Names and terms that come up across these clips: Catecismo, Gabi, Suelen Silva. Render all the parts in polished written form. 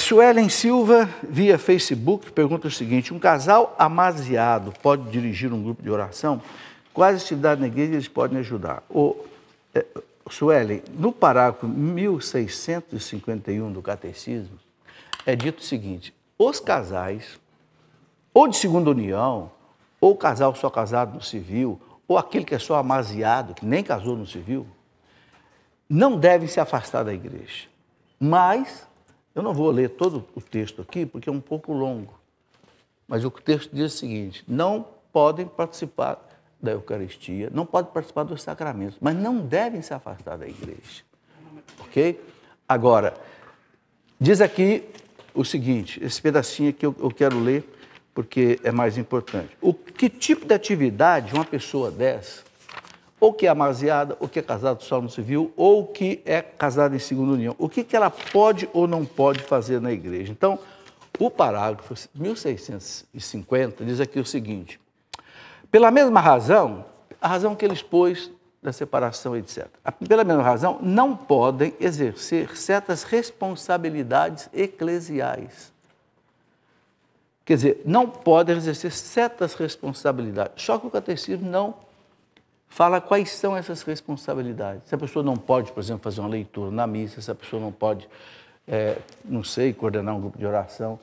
Suelen Silva, via Facebook, pergunta o seguinte: um casal amasiado pode dirigir um grupo de oração? Quais atividades na igreja eles podem ajudar? Suelen, no parágrafo 1651 do Catecismo, é dito o seguinte: os casais, ou de segunda união, ou casal só casado no civil, ou aquele que é só amasiado, que nem casou no civil, não devem se afastar da igreja. Mas, eu não vou ler todo o texto aqui, porque é um pouco longo, mas o texto diz o seguinte: não podem participar da Eucaristia, não podem participar dos sacramentos, mas não devem se afastar da igreja, ok? Agora, diz aqui o seguinte, esse pedacinho aqui eu quero ler, porque é mais importante. Que tipo de atividade uma pessoa dessa, ou que é amasiada, ou que é casada só no civil, ou que é casada em segunda união, o que ela pode ou não pode fazer na igreja? Então, o parágrafo 1650 diz aqui o seguinte: pela mesma razão, a razão que ele expôs da separação, etc., pela mesma razão, não podem exercer certas responsabilidades eclesiais. Quer dizer, não podem exercer certas responsabilidades. Só que o Catecismo não fala quais são essas responsabilidades. Se a pessoa não pode, por exemplo, fazer uma leitura na missa, se a pessoa não pode, não sei, coordenar um grupo de oração.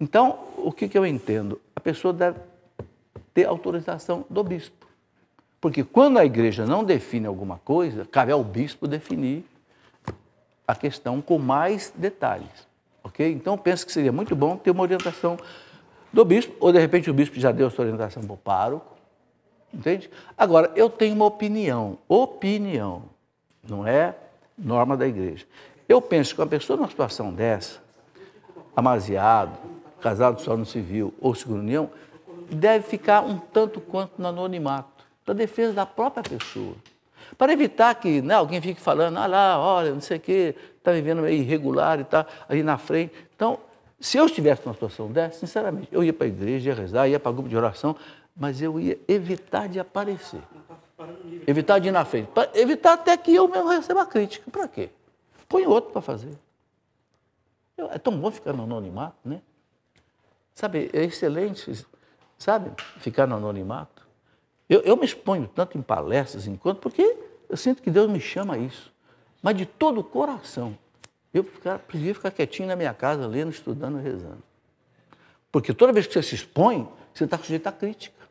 Então, o que eu entendo? A pessoa deve ter autorização do bispo. Porque quando a igreja não define alguma coisa, cabe ao bispo definir a questão com mais detalhes. Okay? Então, penso que seria muito bom ter uma orientação do bispo, ou de repente o bispo já deu a sua orientação para o pároco, entende? Agora, eu tenho uma opinião, não é norma da igreja. Eu penso que uma pessoa numa situação dessa, amasiado, casado só no civil ou segunda união, deve ficar um tanto quanto no anonimato, para defesa da própria pessoa. Para evitar que alguém fique falando, olha, não sei o quê, está vivendo meio irregular e tá ali na frente. Então, se eu estivesse numa situação dessa, sinceramente, eu ia para a igreja, ia rezar, ia para o grupo de oração, mas eu ia evitar de aparecer, evitar de ir na frente, para evitar até que eu mesmo receba a crítica. Para quê? Põe outro para fazer. É tão bom ficar no anonimato, né? Sabe, é excelente, sabe, ficar no anonimato. Eu me exponho tanto em palestras, porque eu sinto que Deus me chama a isso. Mas de todo o coração, eu preciso ficar quietinho na minha casa, lendo, estudando, rezando. Porque toda vez que você se expõe, você está sujeito à crítica.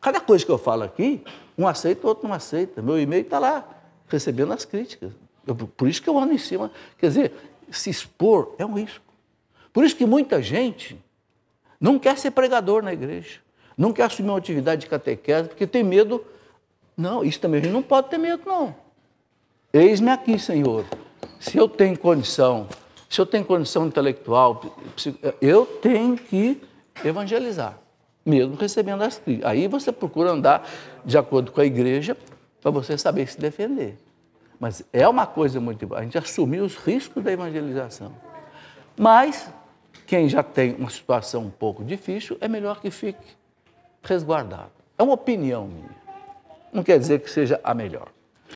Cada coisa que eu falo aqui, um aceita, o outro não aceita. Meu e-mail está lá, recebendo as críticas. Por isso que eu ando em cima. Quer dizer, se expor é um risco. Por isso que muita gente não quer ser pregador na igreja. Não quer assumir uma atividade de catequese porque tem medo. Não, isso também a gente não pode ter medo, não. Eis-me aqui, Senhor. Se eu tenho condição intelectual, eu tenho que evangelizar, mesmo recebendo as críticas. Aí você procura andar de acordo com a igreja para você saber se defender. Mas é uma coisa muito... A gente assumir os riscos da evangelização. Mas quem já tem uma situação um pouco difícil, é melhor que fique resguardado. É uma opinião minha. Não quer dizer que seja a melhor.